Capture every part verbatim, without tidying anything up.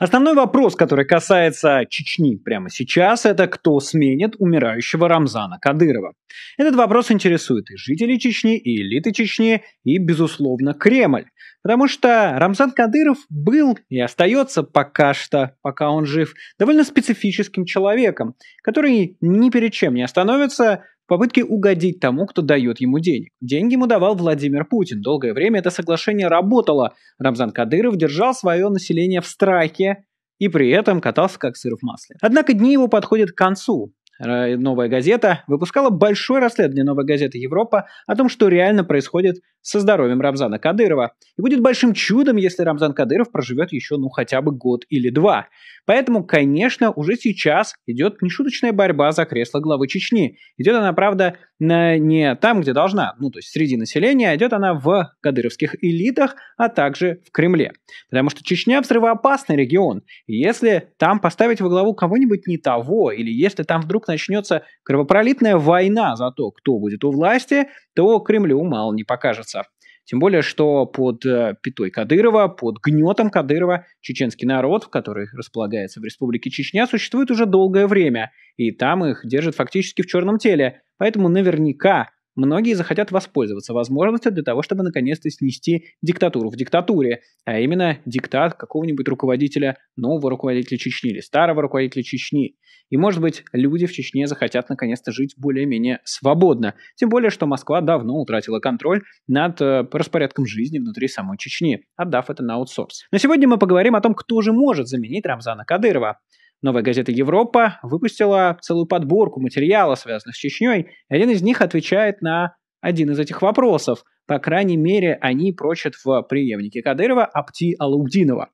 Основной вопрос, который касается Чечни прямо сейчас, это кто сменит умирающего Рамзана Кадырова. Этот вопрос интересует и жителей Чечни, и элиты Чечни, и, безусловно, Кремль. Потому что Рамзан Кадыров был и остается пока что, пока он жив, довольно специфическим человеком, который ни перед чем не остановится в попытке угодить тому, кто дает ему денег. Деньги ему давал Владимир Путин. Долгое время это соглашение работало. Рамзан Кадыров держал свое население в страхе и при этом катался как сыр в масле. Однако дни его подходят к концу. «Новая газета» выпускала большое расследование «Новой газеты Европа» о том, что реально происходит со здоровьем Рамзана Кадырова. И будет большим чудом, если Рамзан Кадыров проживет еще ну хотя бы год или два. Поэтому, конечно, уже сейчас идет нешуточная борьба за кресло главы Чечни. Идет она, правда, не там, где должна, ну то есть среди населения, идет она в кадыровских элитах, а также в Кремле. Потому что Чечня взрывоопасный регион. И если там поставить во главу кого-нибудь не того, или если там вдруг начнется кровопролитная война за то, кто будет у власти, то Кремлю мало не покажется. Тем более, что под пятой Кадырова, под гнетом Кадырова, чеченский народ, который располагается в Республике Чечня, существует уже долгое время, и там их держат фактически в черном теле. Поэтому наверняка многие захотят воспользоваться возможностью для того, чтобы наконец-то снести диктатуру в диктатуре, а именно диктат какого-нибудь руководителя, нового руководителя Чечни или старого руководителя Чечни. И, может быть, люди в Чечне захотят наконец-то жить более-менее свободно. Тем более, что Москва давно утратила контроль над э, распорядком жизни внутри самой Чечни, отдав это на аутсорс. Но сегодня мы поговорим о том, кто же может заменить Рамзана Кадырова. «Новая газета Европа» выпустила целую подборку материала, связанных с Чечней, и один из них отвечает на один из этих вопросов. По крайней мере, они прочат в преемнике Кадырова Апти Алаудинова.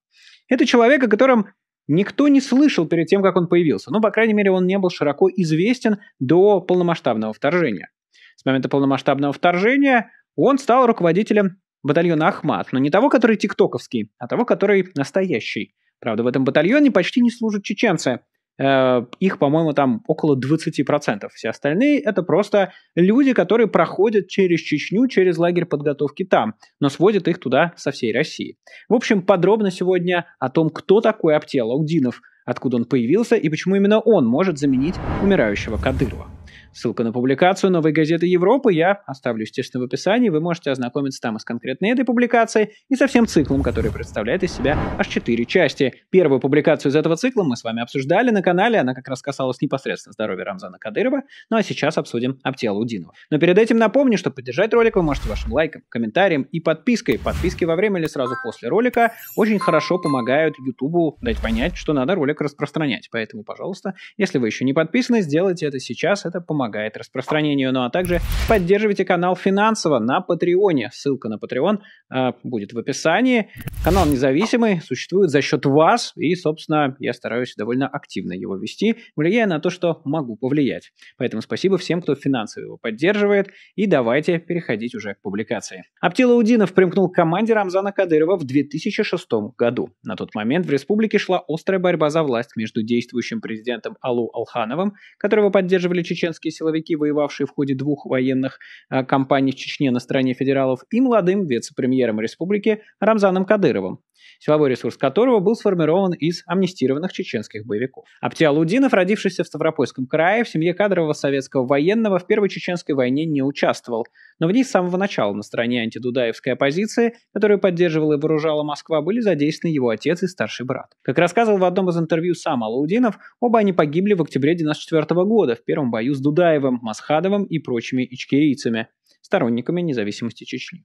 Это человек, о котором никто не слышал перед тем, как он появился. Ну, по крайней мере, он не был широко известен до полномасштабного вторжения. С момента полномасштабного вторжения он стал руководителем батальона «Ахмат», но не того, который тиктоковский, а того, который настоящий. Правда, в этом батальоне почти не служат чеченцы. Э, их, по-моему, там около двадцати процентов. Все остальные — это просто люди, которые проходят через Чечню, через лагерь подготовки там, но сводят их туда со всей России. В общем, подробно сегодня о том, кто такой Апти Алаудинов, откуда он появился и почему именно он может заменить умирающего Кадырова. Ссылка на публикацию «Новой газеты Европы» я оставлю, естественно, в описании. Вы можете ознакомиться там и с конкретной этой публикацией, и со всем циклом, который представляет из себя аж четыре части. Первую публикацию из этого цикла мы с вами обсуждали на канале. Она как раз касалась непосредственно здоровья Рамзана Кадырова. Ну а сейчас обсудим Апти Алаудинова. Но перед этим напомню, что поддержать ролик вы можете вашим лайком, комментарием и подпиской. Подписки во время или сразу после ролика очень хорошо помогают Ютубу дать понять, что надо ролик распространять. Поэтому, пожалуйста, если вы еще не подписаны, сделайте это сейчас. Это помогает. помогает распространению, ну а также поддерживайте канал финансово на Патреоне. Ссылка на Патреон э, будет в описании. Канал независимый, существует за счет вас, и, собственно, я стараюсь довольно активно его вести, влияя на то, что могу повлиять. Поэтому спасибо всем, кто финансово его поддерживает, и давайте переходить уже к публикации. Апти Алаудинов примкнул к команде Рамзана Кадырова в две тысячи шестом году. На тот момент в республике шла острая борьба за власть между действующим президентом Алу Алхановым, которого поддерживали чеченские силовики, воевавшие в ходе двух военных а, кампаний в Чечне на стороне федералов, и молодым вице-премьером республики Рамзаном Кадыровым, силовой ресурс которого был сформирован из амнистированных чеченских боевиков. Апти Алаудинов, родившийся в Ставропольском крае, в семье кадрового советского военного, в Первой чеченской войне не участвовал, но в ней с самого начала на стороне антидудаевской оппозиции, которую поддерживала и вооружала Москва, были задействованы его отец и старший брат. Как рассказывал в одном из интервью сам Алаудинов, оба они погибли в октябре девяносто четвёртого года в первом бою с Дудаевым, Масхадовым и прочими ичкерийцами, сторонниками независимости Чечни.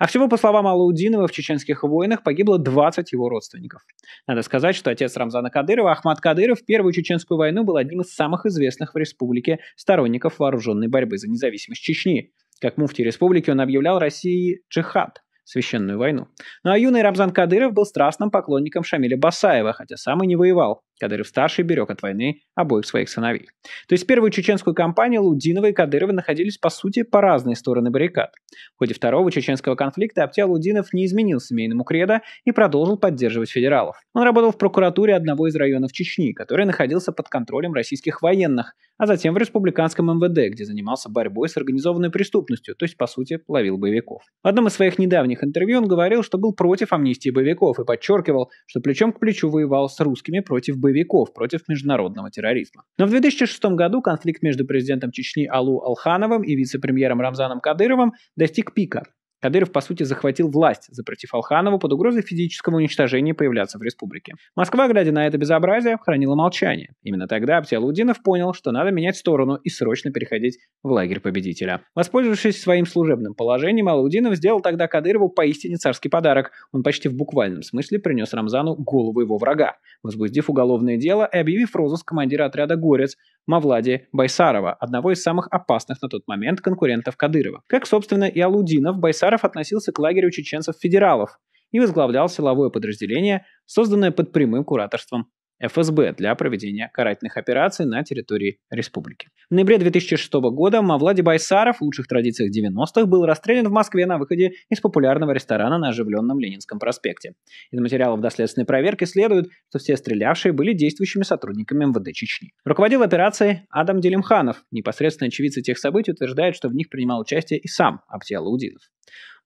А всего, по словам Алаудинова, в чеченских войнах погибло двадцать его родственников. Надо сказать, что отец Рамзана Кадырова, Ахмад Кадыров, в Первую чеченскую войну был одним из самых известных в республике сторонников вооруженной борьбы за независимость Чечни. Как муфти республики он объявлял России джихад, священную войну. Ну а юный Рамзан Кадыров был страстным поклонником Шамиля Басаева, хотя сам и не воевал. Кадыров-старший берег от войны обоих своих сыновей. То есть первую чеченскую кампанию Алаудинова и Кадырова находились, по сути, по разные стороны баррикад. В ходе второго чеченского конфликта Апти Алаудинов не изменил семейному кредо и продолжил поддерживать федералов. Он работал в прокуратуре одного из районов Чечни, который находился под контролем российских военных, а затем в республиканском эм вэ дэ, где занимался борьбой с организованной преступностью, то есть, по сути, ловил боевиков. В одном из своих недавних интервью он говорил, что был против амнистии боевиков и подчеркивал, что плечом к плечу воевал с русскими против боевиков. боевиков против международного терроризма. Но в две тысячи шестом году конфликт между президентом Чечни Алу Алхановым и вице-премьером Рамзаном Кадыровым достиг пика. Кадыров, по сути, захватил власть, запретив Алханову под угрозой физического уничтожения появляться в республике. Москва, глядя на это безобразие, хранила молчание. Именно тогда Апти Алаудинов понял, что надо менять сторону и срочно переходить в лагерь победителя. Воспользовавшись своим служебным положением, Алаудинов сделал тогда Кадырову поистине царский подарок. Он почти в буквальном смысле принес Рамзану голову его врага, возбудив уголовное дело и объявив розыск командира отряда «Горец» Мовлади Байсарова, одного из самых опасных на тот момент конкурентов Кадырова. Как, собственно, и Алаудинов, Байсаров относился к лагерю чеченцев-федералов и возглавлял силовое подразделение, созданное под прямым кураторством эф эс бэ для проведения карательных операций на территории республики. В ноябре две тысячи шестого года Мовлади Байсаров в лучших традициях девяностых был расстрелян в Москве на выходе из популярного ресторана на оживленном Ленинском проспекте. Из материалов доследственной проверки следует, что все стрелявшие были действующими сотрудниками эм вэ дэ Чечни. Руководил операцией Адам Делимханов. Непосредственная очевидца тех событий утверждает, что в них принимал участие и сам Апти Алаудинов.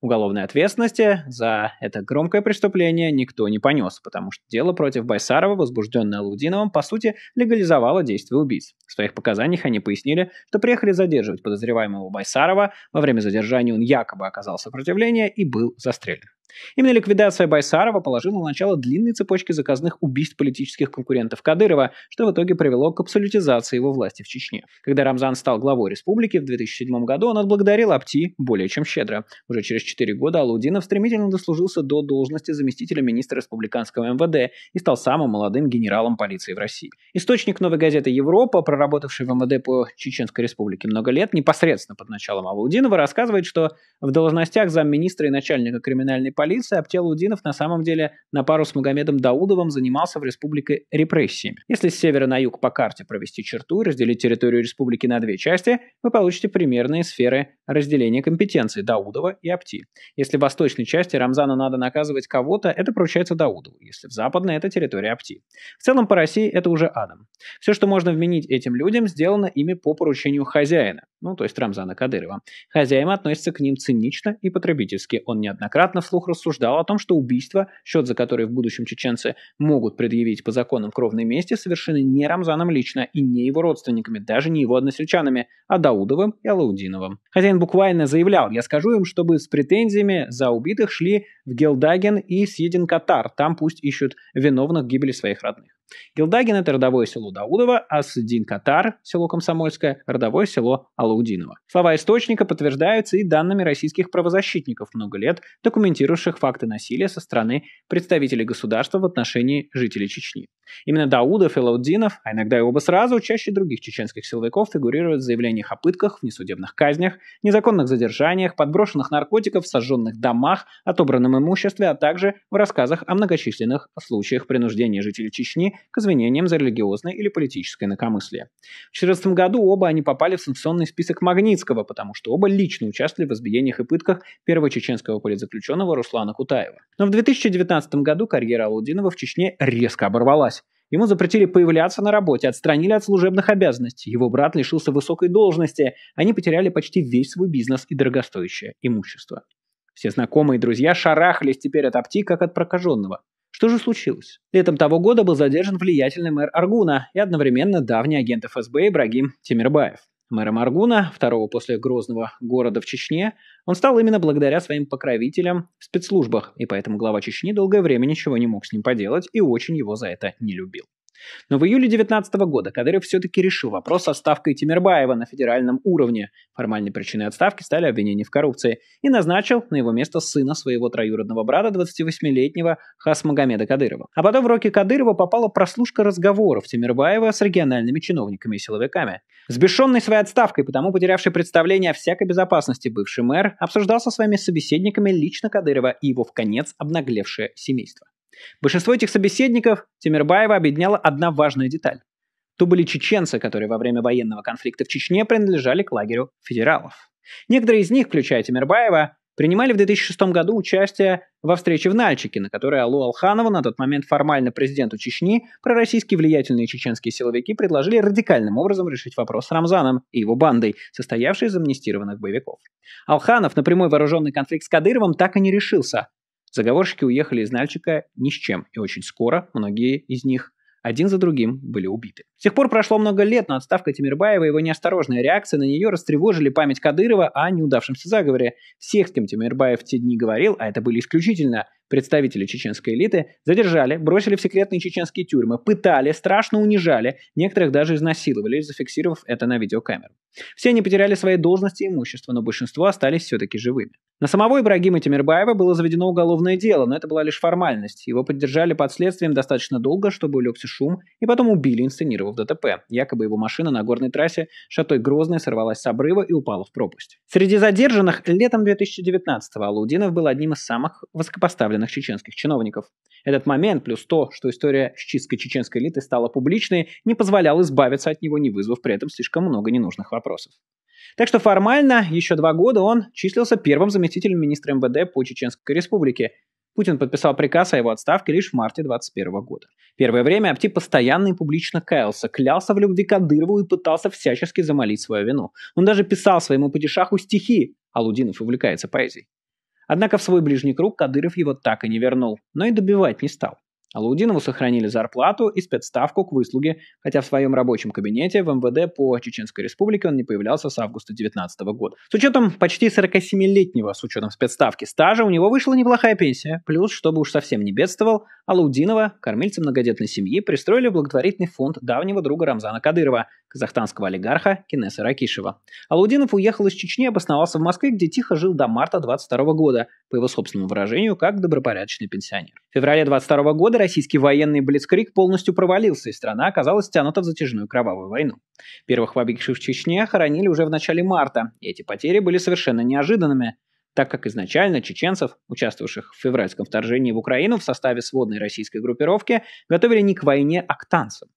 Уголовной ответственности за это громкое преступление никто не понес, потому что дело против Байсарова, возбужденное Алаудиновым, по сути, легализовало действия убийц. В своих показаниях они пояснили, что приехали задерживать подозреваемого Байсарова, во время задержания он якобы оказал сопротивление и был застрелен. Именно ликвидация Байсарова положила начало длинной цепочке заказных убийств политических конкурентов Кадырова, что в итоге привело к абсолютизации его власти в Чечне. Когда Рамзан стал главой республики в две тысячи седьмом году, он отблагодарил Апти более чем щедро. Уже через четыре года Алаудинов стремительно дослужился до должности заместителя министра республиканского эм вэ дэ и стал самым молодым генералом полиции в России. Источник «Новой газеты Европа», проработавший в эм вэ дэ по Чеченской республике много лет, непосредственно под началом Алаудинова, рассказывает, что в должностях замминистра и начальника криминальной полиции Полиция Апти Алаудинов на самом деле на пару с Магомедом Даудовым занимался в республике репрессиями. Если с севера на юг по карте провести черту и разделить территорию республики на две части, вы получите примерные сферы разделения компетенций Даудова и Апти. Если в восточной части Рамзану надо наказывать кого-то, это поручается Даудову, если в западной, это территория Апти. В целом по России это уже Адам. Все, что можно вменить этим людям, сделано ими по поручению хозяина, ну то есть Рамзана Кадырова. Хозяин относится к ним цинично и потребительски. Он неоднократно вслух рассуждал о том, что убийства, счет за которые в будущем чеченцы могут предъявить по законам кровной мести, совершены не Рамзаном лично и не его родственниками, даже не его односельчанами, а Даудовым и Алаудиновым. Хозяин буквально заявлял: «Я скажу им, чтобы с претензиями за убитых шли в Гелдаген и Съедин-Катар, там пусть ищут виновных в гибели своих родных». Гелдаген – это родовое село Даудова, а Сыдин-Катар, село Комсомольское, родовое село Алаудинова. Слова источника подтверждаются и данными российских правозащитников, много лет документировавших факты насилия со стороны представителей государства в отношении жителей Чечни. Именно Даудов и Алаудинов, а иногда и оба сразу, чаще других чеченских силовиков фигурируют в заявлениях о пытках, внесудебных казнях, незаконных задержаниях, подброшенных наркотиков, сожженных домах, отобранном имуществе, а также в рассказах о многочисленных случаях принуждения жителей Чечни к извинениям за религиозное или политическое инакомыслие. В две тысячи четырнадцатом году оба они попали в санкционный список Магнитского, потому что оба лично участвовали в избиениях и пытках первого чеченского политзаключенного Руслана Кутаева. Но в две тысячи девятнадцатом году карьера Алаудинова в Чечне резко оборвалась. Ему запретили появляться на работе, отстранили от служебных обязанностей, его брат лишился высокой должности, они потеряли почти весь свой бизнес и дорогостоящее имущество. Все знакомые и друзья шарахались теперь от Апти, как от прокаженного. Что же случилось? Летом того года был задержан влиятельный мэр Аргуна и одновременно давний агент эф эс бэ Ибрагим Тимирбаев. Мэром Аргуна, второго после Грозного города в Чечне, он стал именно благодаря своим покровителям в спецслужбах, и поэтому глава Чечни долгое время ничего не мог с ним поделать и очень его за это не любил. Но в июле две тысячи девятнадцатого года Кадыров все-таки решил вопрос с отставкой Тимирбаева на федеральном уровне. Формальной причиной отставки стали обвинения в коррупции. И назначил на его место сына своего троюродного брата, двадцативосьмилетнего Хас Магомеда Кадырова. А потом в руки Кадырова попала прослушка разговоров Тимирбаева с региональными чиновниками и силовиками. Сбешенный своей отставкой, потому потерявший представление о всякой безопасности, бывший мэр обсуждал со своими собеседниками лично Кадырова и его в конец обнаглевшее семейство. Большинство этих собеседников Тимирбаева объединяла одна важная деталь. То были чеченцы, которые во время военного конфликта в Чечне принадлежали к лагерю федералов. Некоторые из них, включая Тимирбаева, принимали в две тысячи шестом году участие во встрече в Нальчике, на которой Алу Алханову, на тот момент формально президенту Чечни, пророссийские влиятельные чеченские силовики предложили радикальным образом решить вопрос с Рамзаном и его бандой, состоявшей из амнистированных боевиков. Алханов на прямой вооруженный конфликт с Кадыровым так и не решился. Заговорщики уехали из Нальчика ни с чем, и очень скоро многие из них один за другим были убиты. С тех пор прошло много лет, но отставка Тимирбаева и его неосторожная реакция на нее растревожили память Кадырова о неудавшемся заговоре. Всех, с кем Тимирбаев в те дни говорил, а это были исключительно представители чеченской элиты, задержали, бросили в секретные чеченские тюрьмы, пытали, страшно унижали, некоторых даже изнасиловали, зафиксировав это на видеокамеру. Все они потеряли свои должности и имущество, но большинство остались все-таки живыми. На самого Ибрагима Тимирбаева было заведено уголовное дело, но это была лишь формальность. Его поддержали под следствием достаточно долго, чтобы улегся шум, и потом убили, инсценировав ДТП. Якобы его машина на горной трассе Шатой Грозной сорвалась с обрыва и упала в пропасть. Среди задержанных летом две тысячи девятнадцатого Алаудинов был одним из самых высокопоставленных чеченских чиновников. Этот момент, плюс то, что история с чисткой чеченской элиты стала публичной, не позволял избавиться от него, не вызвав при этом слишком много ненужных вопросов. Так что формально еще два года он числился первым заместителем министра МВД по Чеченской республике. Путин подписал приказ о его отставке лишь в марте две тысячи двадцать первого года. Первое время Апти постоянно и публично каялся, клялся в любви Кадырову и пытался всячески замолить свою вину. Он даже писал своему падишаху стихи, Алаудинов увлекается поэзией. Однако в свой ближний круг Кадыров его так и не вернул, но и добивать не стал. Алаудинову сохранили зарплату и спецставку к выслуге, хотя в своем рабочем кабинете в МВД по Чеченской республике он не появлялся с августа две тысячи девятнадцатого года. С учетом почти сорокасемилетнего, с учетом спецставки стажа, у него вышла неплохая пенсия. Плюс, чтобы уж совсем не бедствовал, Алаудинова, кормильца многодетной семьи, пристроили в благотворительный фонд давнего друга Рамзана Кадырова, казахстанского олигарха Кинеса Ракишева. Алаудинов уехал из Чечни и обосновался в Москве, где тихо жил до марта две тысячи двадцать второго года, по его собственному выражению, как добропорядочный пенсионер. В феврале две тысячи двадцать второго года российский военный блицкриг полностью провалился, и страна оказалась втянута в затяжную кровавую войну. Первых погибших в Чечне хоронили уже в начале марта, и эти потери были совершенно неожиданными, так как изначально чеченцев, участвовавших в февральском вторжении в Украину в составе сводной российской группировки, готовили не к войне, а к танцам.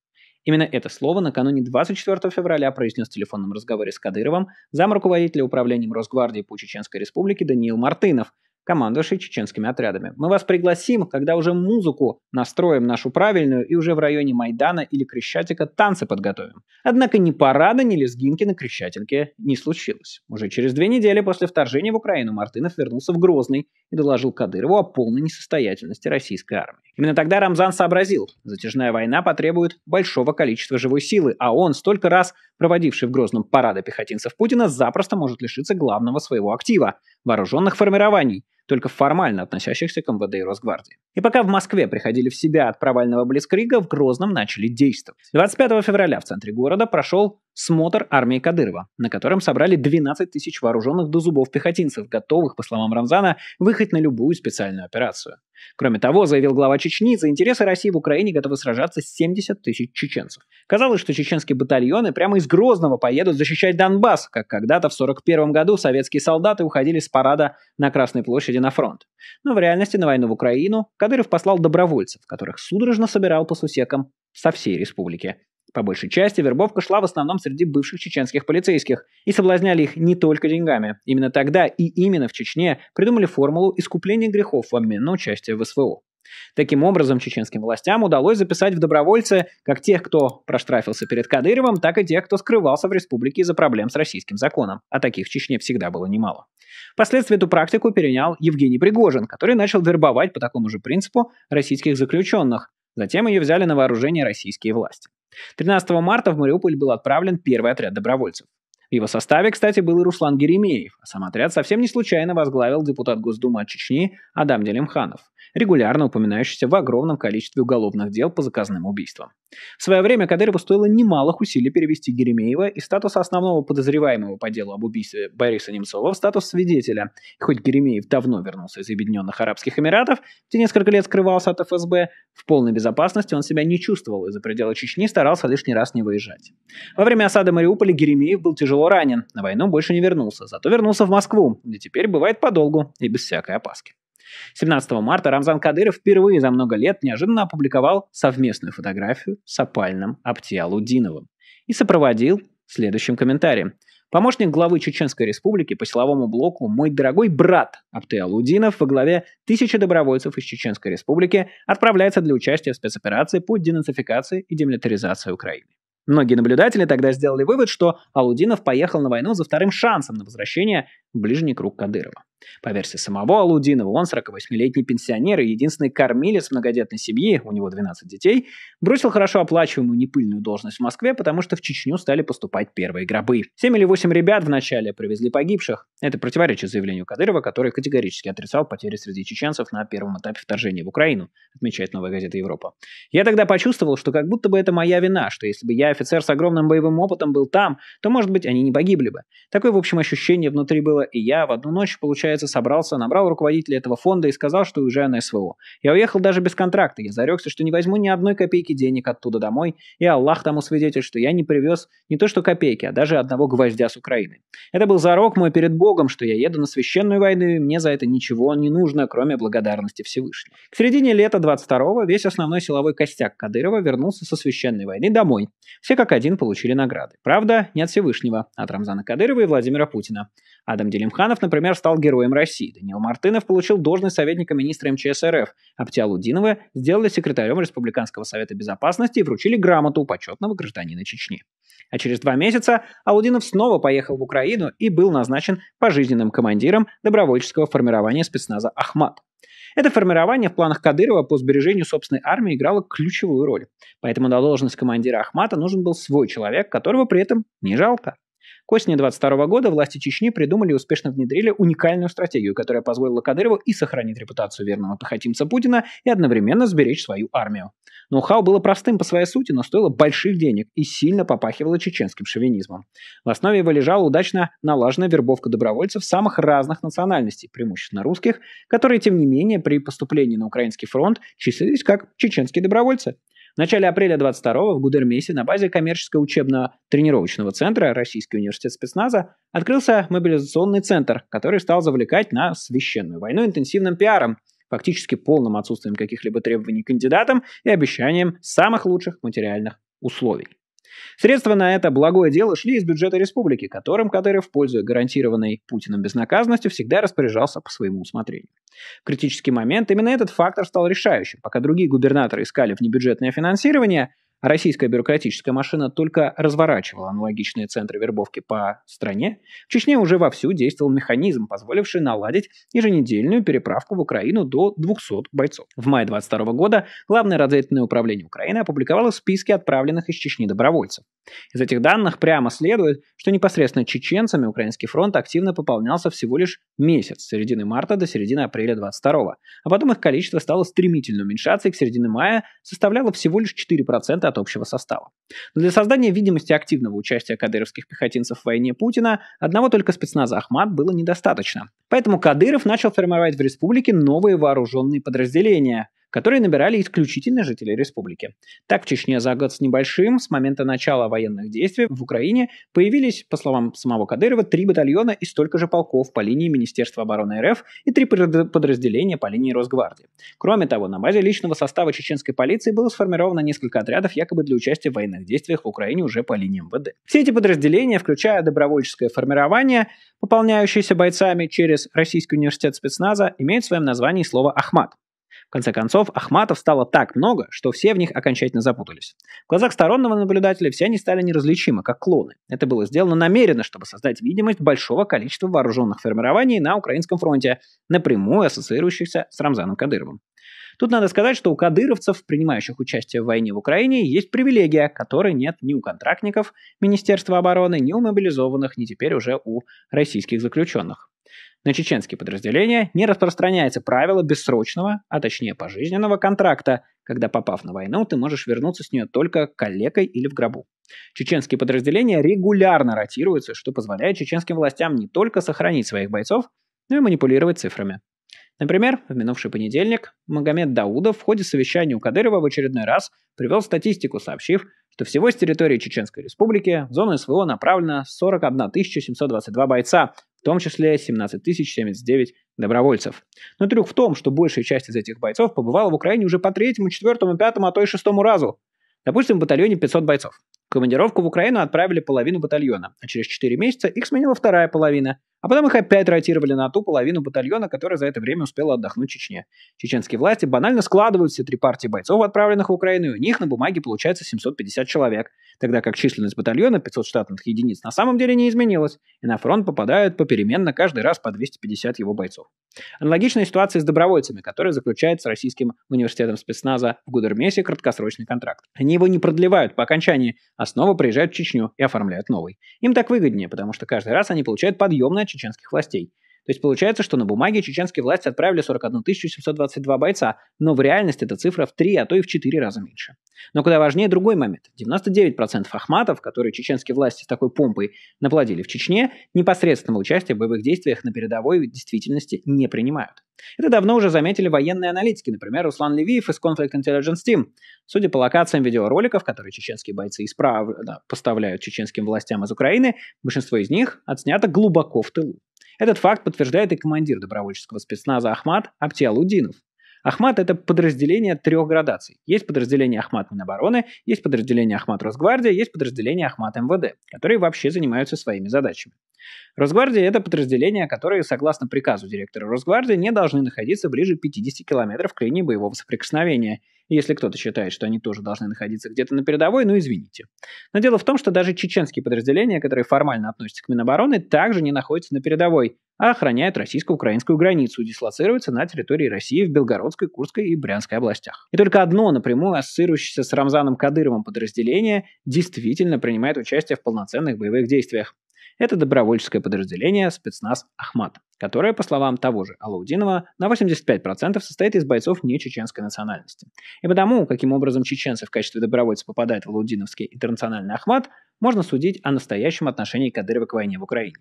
Именно это слово накануне двадцать четвёртого февраля произнес в телефонном разговоре с Кадыровым зам руководителя управлением Росгвардии по Чеченской республике Даниил Мартынов, командующий чеченскими отрядами. «Мы вас пригласим, когда уже музыку настроим нашу правильную и уже в районе Майдана или Крещатика танцы подготовим». Однако ни парада, ни лезгинки на Крещатике не случилось. Уже через две недели после вторжения в Украину Мартынов вернулся в Грозный и доложил Кадырову о полной несостоятельности российской армии. Именно тогда Рамзан сообразил, затяжная война потребует большого количества живой силы, а он, столько раз проводивший в Грозном парады пехотинцев Путина, запросто может лишиться главного своего актива – вооруженных формирований, только формально относящихся к МВД и Росгвардии. И пока в Москве приходили в себя от провального блицкрига, в Грозном начали действовать. двадцать пятого февраля в центре города прошел смотр армии Кадырова, на котором собрали двенадцать тысяч вооруженных до зубов пехотинцев, готовых, по словам Рамзана, выехать на любую специальную операцию. Кроме того, заявил глава Чечни, за интересы России в Украине готовы сражаться семьдесят тысяч чеченцев. Казалось, что чеченские батальоны прямо из Грозного поедут защищать Донбасс, как когда-то в сорок первом году советские солдаты уходили с парада на Красной площади на фронт. Но в реальности на войну в Украину Кадыров послал добровольцев, которых судорожно собирал по сусекам со всей республики. По большей части вербовка шла в основном среди бывших чеченских полицейских, и соблазняли их не только деньгами. Именно тогда и именно в Чечне придумали формулу искупления грехов в обмен на участие в СВО. Таким образом, чеченским властям удалось записать в добровольцы как тех, кто проштрафился перед Кадыровым, так и тех, кто скрывался в республике из-за проблем с российским законом. А таких в Чечне всегда было немало. Впоследствии эту практику перенял Евгений Пригожин, который начал вербовать по такому же принципу российских заключенных. Затем ее взяли на вооружение российские власти. тринадцатого марта в Мариуполь был отправлен первый отряд добровольцев. В его составе, кстати, был и Руслан Геремеев, а сам отряд совсем не случайно возглавил депутат Госдумы от Чечни Адам Делимханов, регулярно упоминающийся в огромном количестве уголовных дел по заказным убийствам. В свое время Кадырову стоило немалых усилий перевести Геремеева из статуса основного подозреваемого по делу об убийстве Бориса Немцова в статус свидетеля. И хоть Геремеев давно вернулся из Объединенных Арабских Эмиратов, где несколько лет скрывался от эф эс бэ, в полной безопасности он себя не чувствовал и за пределы Чечни старался лишний раз не выезжать. Во время осады Мариуполя Геремеев был тяжело ранен, на войну больше не вернулся, зато вернулся в Москву, где теперь бывает подолгу и без всякой опаски. семнадцатого марта Рамзан Кадыров впервые за много лет неожиданно опубликовал совместную фотографию с опальным Апти Алаудиновым и сопроводил следующим комментарием. Помощник главы Чеченской республики по силовому блоку «Мой дорогой брат» Апти Алаудинов во главе тысячи добровольцев из Чеченской республики отправляется для участия в спецоперации по денацификации и демилитаризации Украины. Многие наблюдатели тогда сделали вывод, что Алаудинов поехал на войну за вторым шансом на возвращение в ближний круг Кадырова. По версии самого Алаудинова, он, сорокавосьмилетний пенсионер и единственный кормилец многодетной семьи, у него двенадцать детей, бросил хорошо оплачиваемую непыльную должность в Москве, потому что в Чечню стали поступать первые гробы. Семь или восемь ребят вначале привезли погибших. Это противоречит заявлению Кадырова, который категорически отрицал потери среди чеченцев на первом этапе вторжения в Украину, отмечает Новая газета Европа. Я тогда почувствовал, что как будто бы это моя вина, что если бы я офицер с огромным боевым опытом был там, то, может быть, они не погибли бы. Такое, в общем, ощущение внутри было, и я в одну ночь, получается, собрался, набрал руководителя этого фонда и сказал, что уезжаю на СВО. Я уехал даже без контракта, я зарекся, что не возьму ни одной копейки денег оттуда домой, и Аллах тому свидетель, что я не привез не то что копейки, а даже одного гвоздя с Украины. Это был зарок мой перед Богом, что я еду на священную войну, и мне за это ничего не нужно, кроме благодарности Всевышнего. К середине лета двадцать второго весь основной силовой костяк Кадырова вернулся со священной войны домой. Все как один получили награды. Правда, не от Всевышнего, а от Рамзана Кадырова и Владимира Путина. Адам Делимханов, например, стал героем России. Даниил Мартынов получил должность советника министра МЧС РФ. Апти Алаудинова сделали секретарем Республиканского совета безопасности и вручили грамоту почетного гражданина Чечни. А через два месяца Алаудинов снова поехал в Украину и был назначен пожизненным командиром добровольческого формирования спецназа «Ахмат». Это формирование в планах Кадырова по сбережению собственной армии играло ключевую роль. Поэтому на должность командира Ахмата нужен был свой человек, которого при этом не жалко. К осени двадцать второго года власти Чечни придумали и успешно внедрили уникальную стратегию, которая позволила Кадырову и сохранить репутацию верного пехотинца Путина, и одновременно сберечь свою армию. Ноу-хау было простым по своей сути, но стоило больших денег и сильно попахивало чеченским шовинизмом. В основе его лежала удачно налаженная вербовка добровольцев самых разных национальностей, преимущественно русских, которые, тем не менее, при поступлении на украинский фронт числились как чеченские добровольцы. В начале апреля двадцать второго в Гудермесе на базе коммерческого учебно-тренировочного центра Российский университет спецназа открылся мобилизационный центр, который стал завлекать на священную войну интенсивным пиаром, фактически полным отсутствием каких-либо требований к кандидатам и обещанием самых лучших материальных условий. Средства на это благое дело шли из бюджета республики, которым Кадыров, пользуя гарантированной Путиным безнаказанностью, всегда распоряжался по своему усмотрению. В критический момент именно этот фактор стал решающим. Пока другие губернаторы искали внебюджетное финансирование, а российская бюрократическая машина только разворачивала аналогичные центры вербовки по стране, в Чечне уже вовсю действовал механизм, позволивший наладить еженедельную переправку в Украину до двухсот бойцов. В мае двадцать второго года Главное разведывательное управление Украины опубликовало списки отправленных из Чечни добровольцев. Из этих данных прямо следует, что непосредственно чеченцами Украинский фронт активно пополнялся всего лишь месяц, с середины марта до середины апреля двадцать второго, а потом их количество стало стремительно уменьшаться и к середине мая составляло всего лишь четыре процента от общего состава. Но для создания видимости активного участия кадыровских пехотинцев в войне Путина одного только спецназа «Ахмат» было недостаточно. Поэтому Кадыров начал формировать в республике новые вооруженные подразделения, которые набирали исключительно жителей республики. Так, в Чечне за год с небольшим, с момента начала военных действий в Украине, появились, по словам самого Кадырова, три батальона и столько же полков по линии Министерства обороны РФ и три подразделения по линии Росгвардии. Кроме того, на базе личного состава чеченской полиции было сформировано несколько отрядов якобы для участия в военных действиях в Украине уже по линии МВД. Все эти подразделения, включая добровольческое формирование, пополняющееся бойцами через Российский университет спецназа, имеют в своем названии слово «Ахмат». В конце концов, ахматов стало так много, что все в них окончательно запутались. В глазах стороннего наблюдателя все они стали неразличимы, как клоны. Это было сделано намеренно, чтобы создать видимость большого количества вооруженных формирований на украинском фронте, напрямую ассоциирующихся с Рамзаном Кадыровым. Тут надо сказать, что у кадыровцев, принимающих участие в войне в Украине, есть привилегия, которой нет ни у контрактников Министерства обороны, ни у мобилизованных, ни теперь уже у российских заключенных. На чеченские подразделения не распространяется правило бессрочного, а точнее пожизненного контракта, когда, попав на войну, ты можешь вернуться с нее только калекой или в гробу. Чеченские подразделения регулярно ротируются, что позволяет чеченским властям не только сохранить своих бойцов, но и манипулировать цифрами. Например, в минувший понедельник Магомед Даудов в ходе совещания у Кадырова в очередной раз привел статистику, сообщив, что всего с территории Чеченской Республики в зону СВО направлено сорок одна тысяча семьсот двадцать два бойца, в том числе семнадцать тысяч семьдесят девять добровольцев. Но трюк в том, что большая часть из этих бойцов побывала в Украине уже по третьему, четвертому, пятому, а то и шестому разу. Допустим, в батальоне пятьсот бойцов. В командировку в Украину отправили половину батальона, а через четыре месяца их сменила вторая половина, а потом их опять ротировали на ту половину батальона, которая за это время успела отдохнуть в Чечне. Чеченские власти банально складывают все три партии бойцов, отправленных в Украину, и у них на бумаге получается семьсот пятьдесят человек, тогда как численность батальона пятьсот штатных единиц на самом деле не изменилась, и на фронт попадают попеременно каждый раз по двести пятьдесят его бойцов. Аналогичная ситуация с добровольцами, которая заключает с Российским университетом спецназа в Гудермесе краткосрочный контракт. Они его не продлевают по окончании, а снова приезжают в Чечню и оформляют новый. Им так выгоднее, потому что каждый раз они получают подъемное от чеченских властей. То есть получается, что на бумаге чеченские власти отправили сорок одну тысячу семьсот двадцать два бойца, но в реальности эта цифра в три, а то и в четыре раза меньше. Но куда важнее другой момент. девяносто девять процентов ахматов, которые чеченские власти с такой помпой наплодили в Чечне, непосредственного участия в боевых действиях на передовой действительности не принимают. Это давно уже заметили военные аналитики, например, Руслан Левиев из Conflict Intelligence Team. Судя по локациям видеороликов, которые чеченские бойцы исправно поставляют чеченским властям из Украины, большинство из них отснято глубоко в тылу. Этот факт подтверждает и командир добровольческого спецназа «Ахмат» Апти Алаудинов. «Ахмат» — это подразделение трех градаций. Есть подразделение «Ахмат» Минобороны, есть подразделение «Ахмат» Росгвардия, есть подразделение «Ахмат» МВД, которые вообще занимаются своими задачами. Росгвардия — это подразделения, которые, согласно приказу директора Росгвардии, не должны находиться ближе пятидесяти километров к линии боевого соприкосновения. И если кто-то считает, что они тоже должны находиться где-то на передовой, ну извините. Но дело в том, что даже чеченские подразделения, которые формально относятся к Минобороны, также не находятся на передовой, а охраняют российско-украинскую границу и дислоцируются на территории России в Белгородской, Курской и Брянской областях. И только одно напрямую ассоциирующееся с Рамзаном Кадыровым подразделение действительно принимает участие в полноценных боевых действиях. Это добровольческое подразделение спецназ «Ахмат», которое, по словам того же Алаудинова, на восемьдесят пять процентов состоит из бойцов не чеченской национальности. И потому, каким образом чеченцы в качестве добровольцев попадают в алаудиновский интернациональный «Ахмат», можно судить о настоящем отношении Кадырова к войне в Украине.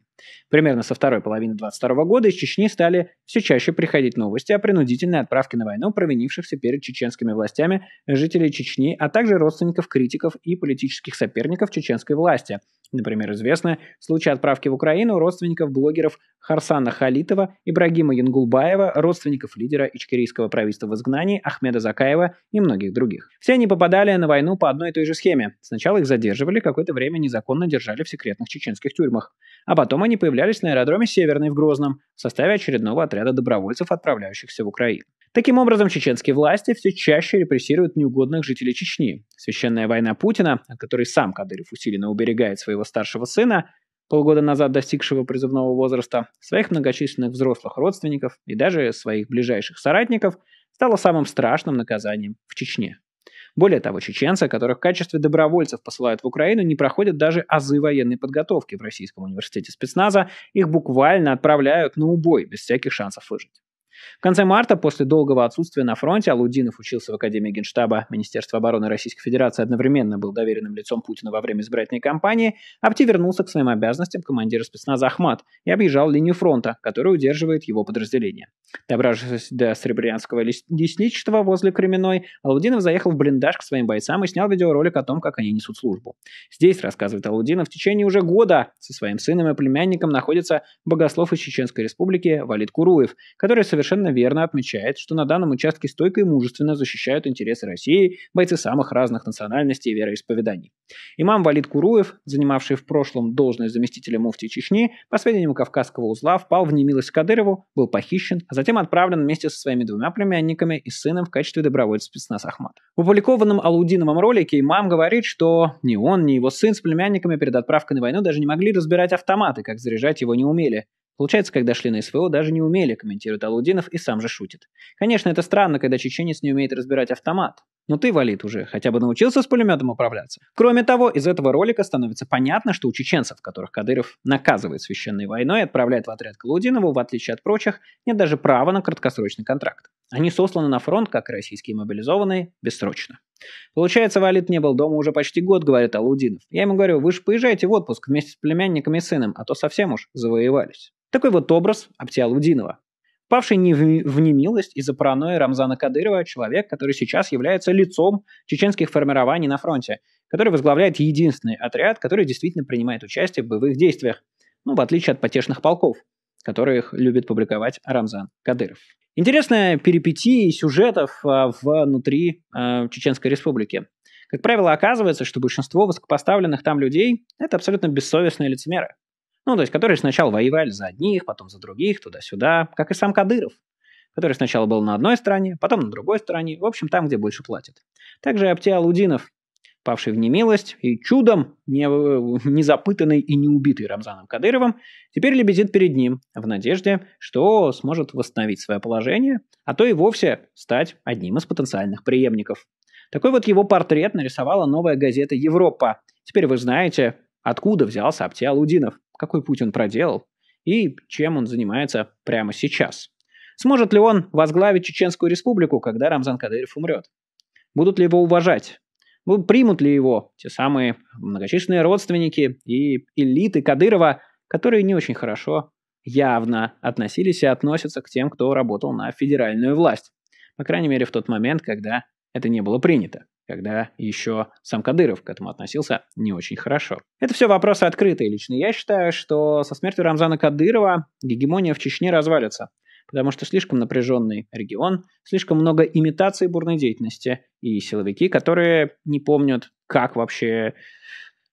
Примерно со второй половины двадцать второго года из Чечни стали все чаще приходить новости о принудительной отправке на войну провинившихся перед чеченскими властями жителей Чечни, а также родственников, критиков и политических соперников чеченской власти. Например, известны случаи отправки в Украину родственников блогеров Харсана Халитова, Ибрагима Янгулбаева, родственников лидера ичкерийского правительства в изгнании Ахмеда Закаева и многих других. Все они попадали на войну по одной и той же схеме. Сначала их задерживали, какое-то время незаконно держали в секретных чеченских тюрьмах. А потом они появлялись на аэродроме Северный в Грозном в составе очередного отряда добровольцев, отправляющихся в Украину. Таким образом, чеченские власти все чаще репрессируют неугодных жителей Чечни. Священная война Путина, от которой сам Кадыров усиленно уберегает своего старшего сына, полгода назад достигшего призывного возраста, своих многочисленных взрослых родственников и даже своих ближайших соратников, стала самым страшным наказанием в Чечне. Более того, чеченцы, которых в качестве добровольцев посылают в Украину, не проходят даже азы военной подготовки в Российском университете спецназа, их буквально отправляют на убой без всяких шансов выжить. В конце марта, после долгого отсутствия на фронте, Алаудинов учился в Академии Генштаба Министерства обороны Российской Федерации, одновременно был доверенным лицом Путина во время избирательной кампании, Апти вернулся к своим обязанностям командира спецназа «Ахмат» и объезжал линию фронта, которую удерживает его подразделение. Добравшись до Сребрянского лесничества возле Кременной, Алаудинов заехал в блиндаж к своим бойцам и снял видеоролик о том, как они несут службу. Здесь, рассказывает Алаудинов, в течение уже года со своим сыном и племянником находится богослов из Чеченской Республики Валид Куруев, который совершенно совершенно верно отмечает, что на данном участке стойко и мужественно защищают интересы России бойцы самых разных национальностей и вероисповеданий. Имам Валид Куруев, занимавший в прошлом должность заместителя муфтии Чечни, по сведениям Кавказского узла, впал в немилость к Кадырову, был похищен, а затем отправлен вместе со своими двумя племянниками и сыном в качестве добровольца спецназ «Ахмат». В опубликованном Алаудиновом ролике имам говорит, что ни он, ни его сын с племянниками перед отправкой на войну даже не могли разбирать автоматы, как заряжать его не умели. Получается, когда шли на СВО, даже не умели, комментирует Алаудинов и сам же шутит. Конечно, это странно, когда чеченец не умеет разбирать автомат. Но ты, Валид, уже хотя бы научился с пулеметом управляться? Кроме того, из этого ролика становится понятно, что у чеченцев, которых Кадыров наказывает священной войной и отправляет в отряд к Алаудинову, в отличие от прочих, нет даже права на краткосрочный контракт. Они сосланы на фронт, как и российские мобилизованные, бессрочно. Получается, Валид не был дома уже почти год, говорит Алаудинов. Я ему говорю, вы же поезжайте в отпуск вместе с племянниками и сыном, а то совсем уж завоевались. Такой вот образ Апти Алаудинова. впавший не в, в немилость из-за паранойи Рамзана Кадырова, человек, который сейчас является лицом чеченских формирований на фронте, который возглавляет единственный отряд, который действительно принимает участие в боевых действиях, ну, в отличие от потешных полков, которых любит публиковать Рамзан Кадыров. Интересная перипетия сюжетов внутри Чеченской Республики. Как правило, оказывается, что большинство высокопоставленных там людей – это абсолютно бессовестные лицемеры. Ну, то есть, которые сначала воевали за одних, потом за других, туда-сюда, как и сам Кадыров, который сначала был на одной стороне, потом на другой стороне, в общем, там, где больше платят. Также Апти Алаудинов, павший в немилость и чудом не, не запытанный и не убитый Рамзаном Кадыровым, теперь лебезит перед ним в надежде, что сможет восстановить свое положение, а то и вовсе стать одним из потенциальных преемников. Такой вот его портрет нарисовала «Новая газета Европа». Теперь вы знаете, откуда взялся Апти Алаудинов, какой путь он проделал и чем он занимается прямо сейчас. Сможет ли он возглавить Чеченскую Республику, когда Рамзан Кадыров умрет? Будут ли его уважать? Примут ли его те самые многочисленные родственники и элиты Кадырова, которые не очень хорошо явно относились и относятся к тем, кто работал на федеральную власть? По крайней мере, в тот момент, когда это не было принято, когда еще сам Кадыров к этому относился не очень хорошо. Это все вопросы открытые. Лично я считаю, что со смертью Рамзана Кадырова гегемония в Чечне развалится, потому что слишком напряженный регион, слишком много имитаций бурной деятельности и силовики, которые не помнят, как вообще,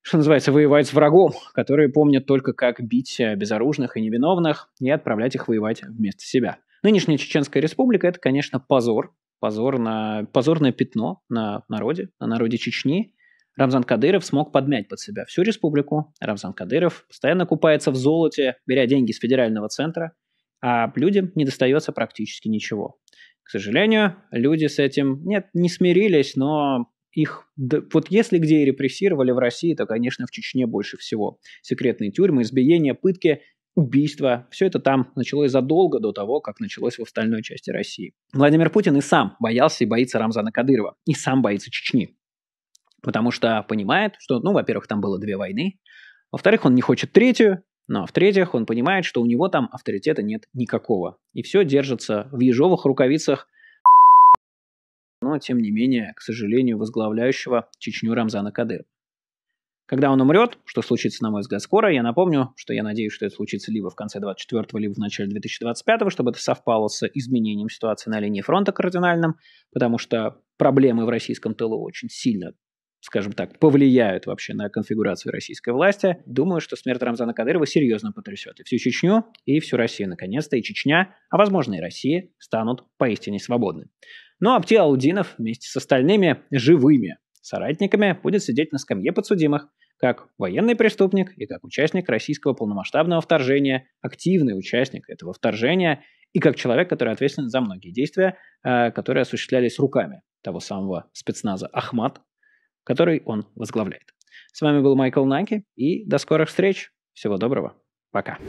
что называется, воевать с врагом, которые помнят только, как бить безоружных и невиновных и отправлять их воевать вместо себя. Нынешняя Чеченская Республика – это, конечно, позор. Позор на, позорное пятно на народе, на народе Чечни. Рамзан Кадыров смог подмять под себя всю республику. Рамзан Кадыров постоянно купается в золоте, беря деньги с федерального центра, а людям не достается практически ничего. К сожалению, люди с этим нет, не смирились, но их... Да, вот если где и репрессировали в России, то, конечно, в Чечне больше всего. Секретные тюрьмы, избиения, пытки, убийства. Все это там началось задолго до того, как началось в остальной части России. Владимир Путин и сам боялся и боится Рамзана Кадырова. И сам боится Чечни. Потому что понимает, что, ну, во-первых, там было две войны. Во-вторых, он не хочет третью. Ну а в-третьих, он понимает, что у него там авторитета нет никакого. И все держится в ежовых рукавицах, но, тем не менее, к сожалению, возглавляющего Чечню Рамзана Кадырова. Когда он умрет, что случится, на мой взгляд, скоро, я напомню, что я надеюсь, что это случится либо в конце двадцать двадцать четвёртого, либо в начале две тысячи двадцать пятого, чтобы это совпало с изменением ситуации на линии фронта кардинальным, потому что проблемы в российском тылу очень сильно, скажем так, повлияют вообще на конфигурацию российской власти. Думаю, что смерть Рамзана Кадырова серьезно потрясет и всю Чечню, и всю Россию, наконец-то, и Чечня, а, возможно, и Россия станут поистине свободны. Но Апти Алаудинов вместе с остальными живыми соратниками будет сидеть на скамье подсудимых, как военный преступник и как участник российского полномасштабного вторжения, активный участник этого вторжения и как человек, который ответственен за многие действия, которые осуществлялись руками того самого спецназа «Ахмат», который он возглавляет. С вами был Майкл Наки, и до скорых встреч. Всего доброго. Пока.